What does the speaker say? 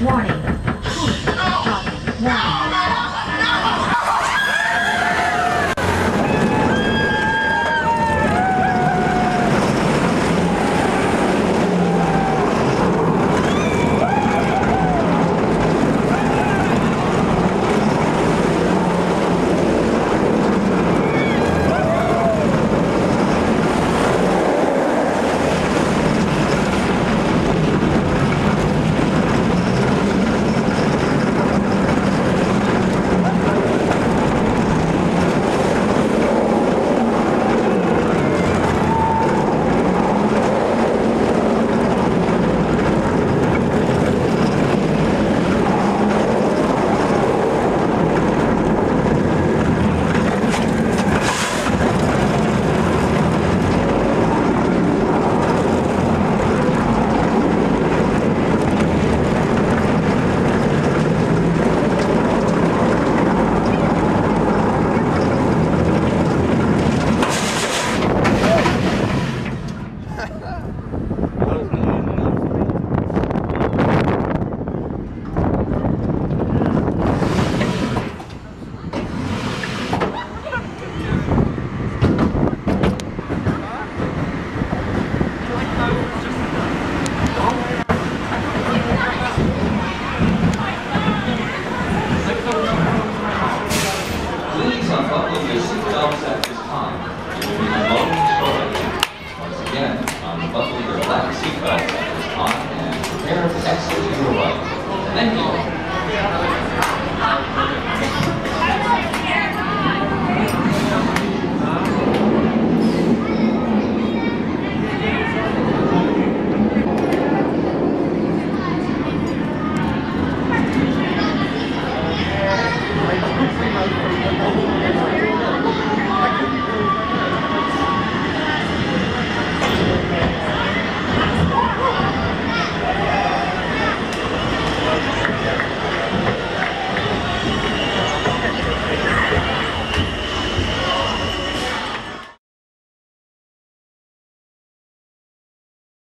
Warning.